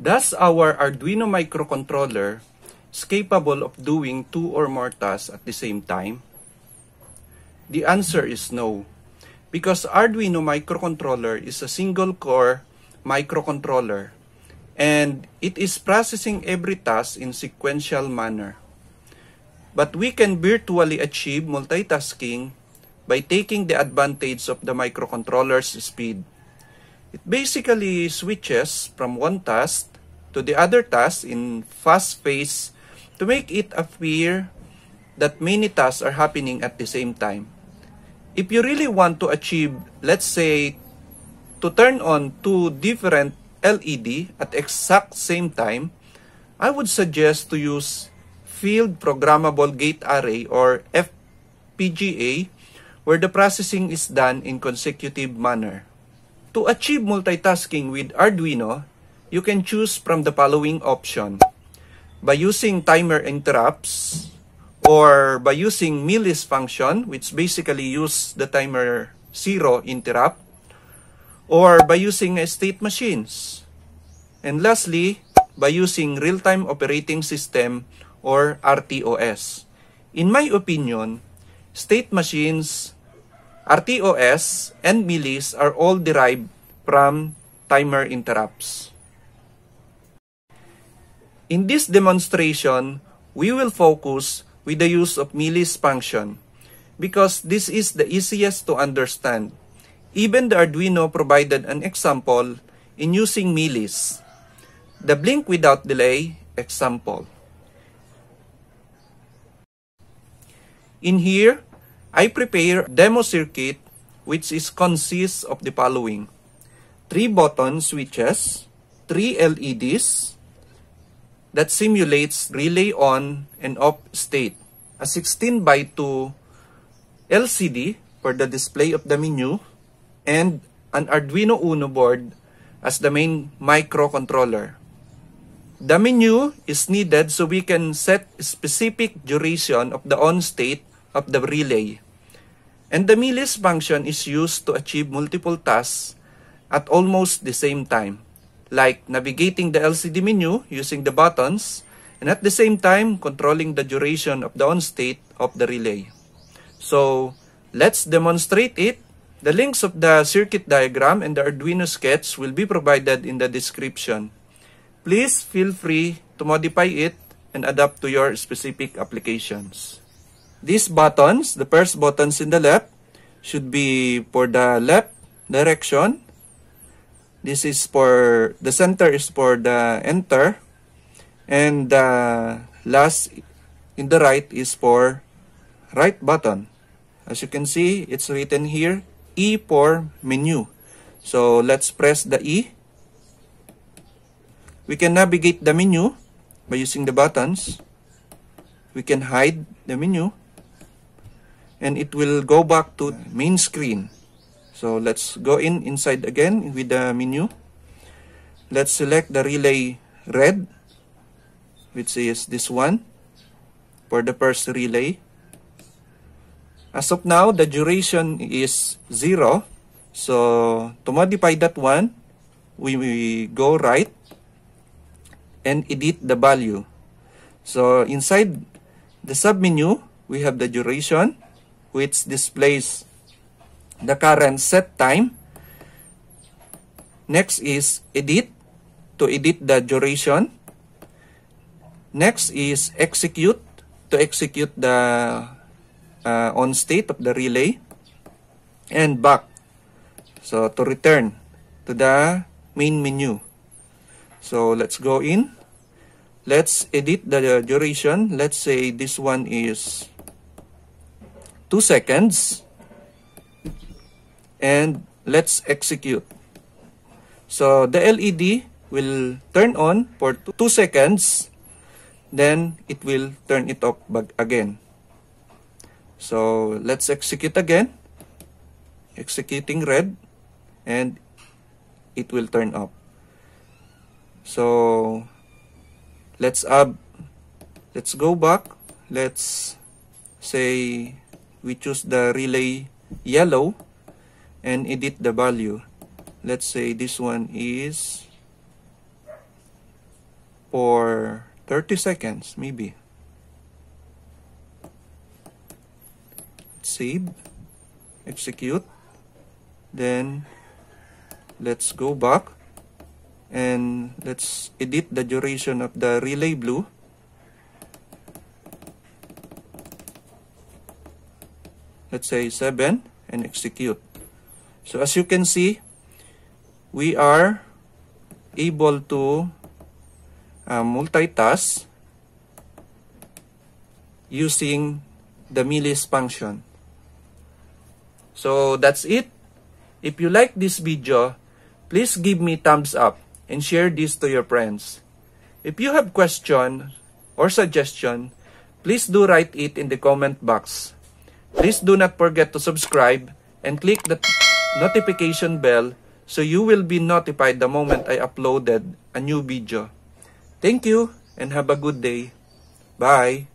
Thus, our Arduino microcontroller is capable of doing two or more tasks at the same time? The answer is no, because Arduino microcontroller is a single-core microcontroller, and it is processing every task in sequential manner. But we can virtually achieve multitasking by taking the advantage of the microcontroller's speed. It basically switches from one task to the other task in fast pace to make it appear that many tasks are happening at the same time. If you really want to achieve, let's say, to turn on two different LEDs at exact same time, I would suggest to use Field Programmable Gate Array or FPGA, where the processing is done in consecutive manner. To achieve multitasking with Arduino, you can choose from the following option: by using timer interrupts, or by using millis function, which basically uses the timer 0 interrupt, or by using state machines, and lastly, by using real-time operating system or RTOS. In my opinion, state machines, RTOS, and millis are all derived from timer interrupts. In this demonstration, we will focus with the use of millis function because this is the easiest to understand. Even the Arduino provided an example in using millis, the blink without delay example. In here, I prepare demo circuit which consists of the following: 3 button switches, 3 LEDs that simulates relay on and off state, a 16x2 LCD for the display of the menu, and an Arduino Uno board as the main microcontroller. The menu is needed so we can set specific duration of the on state of the relay. And the millis function is used to achieve multiple tasks at almost the same time, like navigating the LCD menu using the buttons and at the same time controlling the duration of the on state of the relay. So let's demonstrate it. The links of the circuit diagram and the Arduino sketch will be provided in the description. Please feel free to modify it and adapt to your specific applications. These buttons, the first buttons in the left, should be for the left direction. This is for the center is for the enter, and the last in the right is for right button. As you can see, it's written here E for menu. So let's press the E. We can navigate the menu by using the buttons. We can hide the menu, and it will go back to main screen. So let's go inside again with the menu. Let's select the relay red, which is this one, for the first relay. As of now, the duration is 0. So to modify that one, we go right and edit the value. So inside the submenu, we have the duration, which displays the current set time. Next is edit, to edit the duration. Next is execute, to execute the on state of the relay. And back, so to return to the main menu. So let's go in. Let's edit the duration. Let's say this one is 2 seconds. And let's execute. So the LED will turn on for 2 seconds. Then it will turn it off again. So let's execute again. Executing red. And it will turn off. So let's go back. Let's say we choose the relay yellow and edit the value. Let's say this one is for 30 seconds maybe. Let's save, execute, then let's go back and let's edit the duration of the relay blue. Let's say 7 and execute. So as you can see, we are able to multitask using the millis function. So that's it. If you like this video, please give me thumbs up and share this to your friends. If you have question or suggestion, please do write it in the comment box. Please do not forget to subscribe and click the notification bell so you will be notified the moment I uploaded a new video. Thank you and have a good day. Bye!